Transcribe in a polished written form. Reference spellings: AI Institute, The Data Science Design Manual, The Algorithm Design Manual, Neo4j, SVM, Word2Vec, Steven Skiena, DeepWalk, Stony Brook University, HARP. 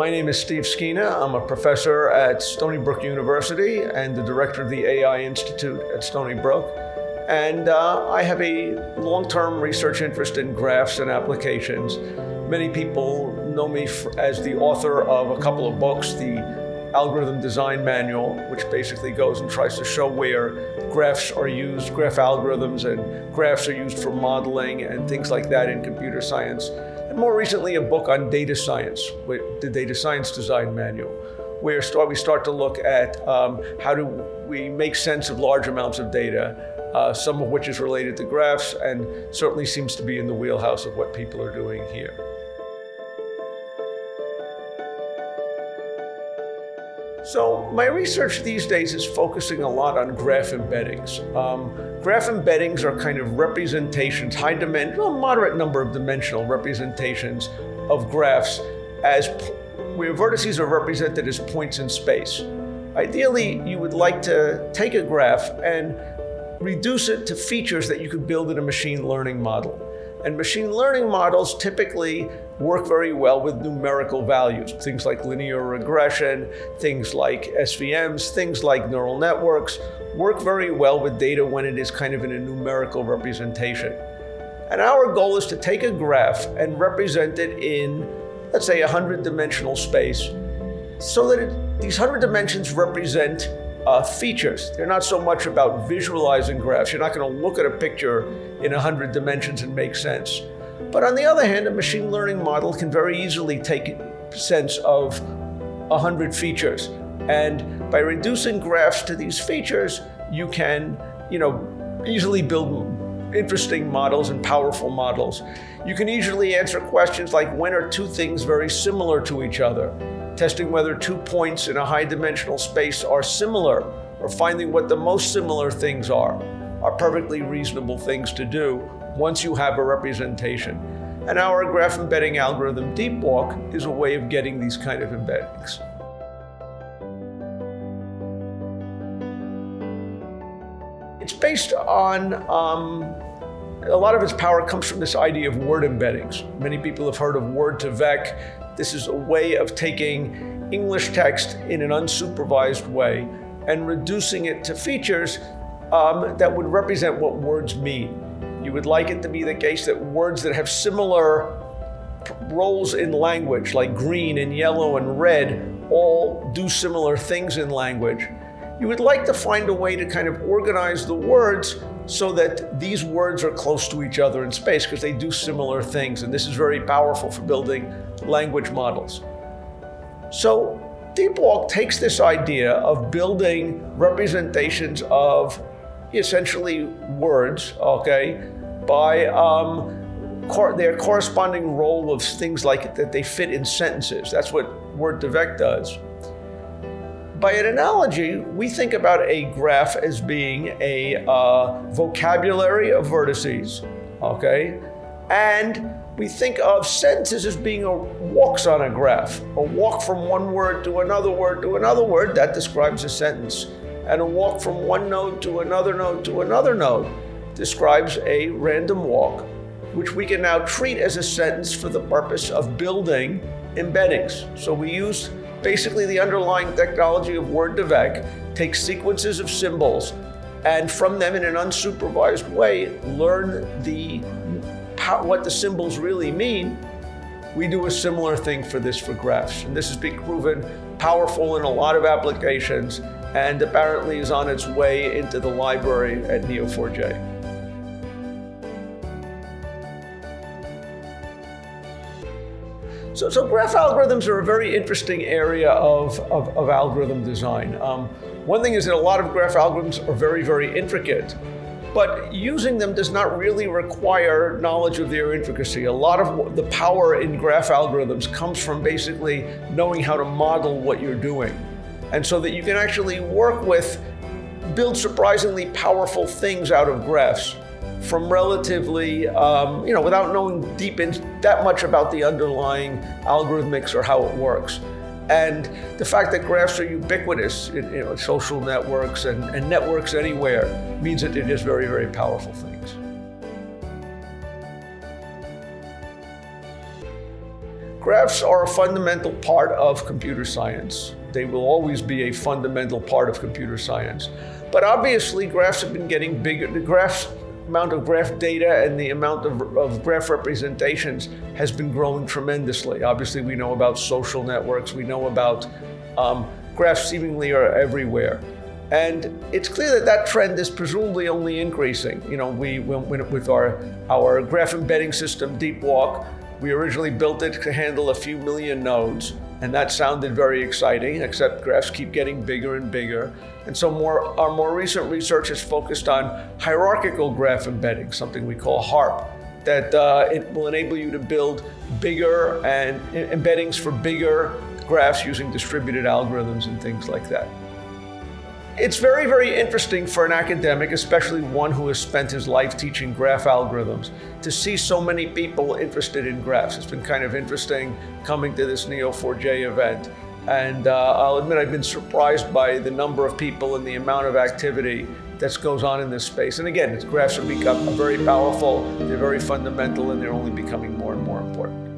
my name is Steve Skiena. I'm a professor at Stony Brook University and the director of the AI Institute at Stony Brook. And I have a long-term research interest in graphs and applications. Many people know me as the author of a couple of books, The Algorithm Design Manual, which basically goes and tries to show where graphs are used, graph algorithms and graphs are used for modeling and things like that in computer science. And more recently, a book on data science, The Data Science Design Manual, where we start to look at how do we make sense of large amounts of data, some of which is related to graphs and certainly seems to be in the wheelhouse of what people are doing here. So my research these days is focusing a lot on graph embeddings. Graph embeddings are kind of representations, moderate number of dimensional representations of graphs where vertices are represented as points in space. Ideally, you would like to take a graph and reduce it to features that you could build in a machine learning model. And machine learning models typically work very well with numerical values, things like linear regression, things like SVMs, things like neural networks, work very well with data when it is kind of in a numerical representation. And our goal is to take a graph and represent it in, let's say, 100-dimensional space, so that these 100 dimensions represent features. They're not so much about visualizing graphs. You're not going to look at a picture in 100 dimensions and make sense. But on the other hand, a machine learning model can very easily take sense of 100 features. And by reducing graphs to these features, you can, easily build interesting models and powerful models. You can easily answer questions like, when are two things very similar to each other? Testing whether 2 points in a high-dimensional space are similar, or finding what the most similar things are perfectly reasonable things to do once you have a representation. And our graph embedding algorithm, DeepWalk, is a way of getting these kind of embeddings. It's based on a lot of its power comes from this idea of word embeddings. Many people have heard of Word2Vec. This is a way of taking English text in an unsupervised way and reducing it to features that would represent what words mean. You would like it to be the case that words that have similar roles in language, like green and yellow and red, all do similar things in language. You would like to find a way to kind of organize the words so that these words are close to each other in space because they do similar things. And this is very powerful for building language models. So DeepWalk takes this idea of building representations of essentially words, okay, by their corresponding role of things like that they fit in sentences. That's what Word2Vec does. By an analogy, we think about a graph as being a vocabulary of vertices, okay? And we think of sentences as being walks on a graph, a walk from one word to another word to another word, that describes a sentence. And a walk from one node to another node to another node describes a random walk, which we can now treat as a sentence for the purpose of building embeddings. So we use basically the underlying technology of Word2Vec, take sequences of symbols, and from them in an unsupervised way, learn what the symbols really mean. We do a similar thing for graphs. And this has been proven powerful in a lot of applications, and apparently is on its way into the library at Neo4j. So graph algorithms are a very interesting area of algorithm design. One thing is that a lot of graph algorithms are very, very intricate, but using them does not really require knowledge of their intricacy. A lot of the power in graph algorithms comes from basically knowing how to model what you're doing. And so that you can actually build surprisingly powerful things out of graphs from relatively, without knowing that much about the underlying algorithmics or how it works. And the fact that graphs are ubiquitous in social networks and networks anywhere means that it is very, very powerful things. Graphs are a fundamental part of computer science. They will always be a fundamental part of computer science. But obviously, graphs have been getting bigger. The amount of graph data and the amount of graph representations has been growing tremendously. Obviously, we know about social networks. We know about graphs seemingly are everywhere. And it's clear that that trend is presumably only increasing. You know, with our graph embedding system, DeepWalk, we originally built it to handle a few million nodes. And that sounded very exciting, except graphs keep getting bigger and bigger. And so our more recent research is focused on hierarchical graph embedding, something we call HARP, that it will enable you to build bigger and embeddings for bigger graphs using distributed algorithms and things like that. It's very, very interesting for an academic, especially one who has spent his life teaching graph algorithms, to see so many people interested in graphs. It's been kind of interesting coming to this Neo4j event. And I'll admit I've been surprised by the number of people and the amount of activity that goes on in this space. And again, graphs have become very powerful, they're very fundamental, and they're only becoming more and more important.